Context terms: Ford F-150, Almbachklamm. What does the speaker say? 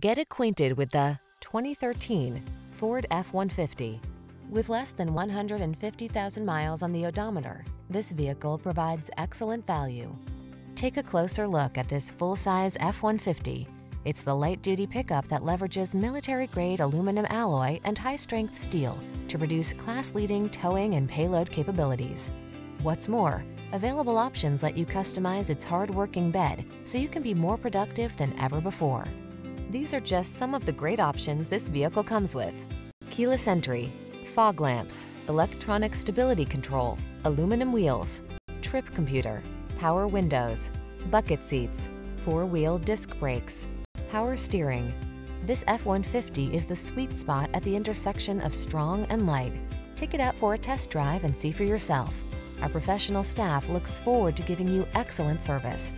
Get acquainted with the 2013 Ford F-150. With less than 150,000 miles on the odometer, this vehicle provides excellent value. Take a closer look at this full-size F-150. It's the light-duty pickup that leverages military-grade aluminum alloy and high-strength steel to produce class-leading towing and payload capabilities. What's more, available options let you customize its hard-working bed so you can be more productive than ever before. These are just some of the great options this vehicle comes with: keyless entry, fog lamps, electronic stability control, aluminum wheels, trip computer, power windows, bucket seats, four-wheel disc brakes, power steering. This F-150 is the sweet spot at the intersection of strong and light. Take it out for a test drive and see for yourself. Our professional staff looks forward to giving you excellent service.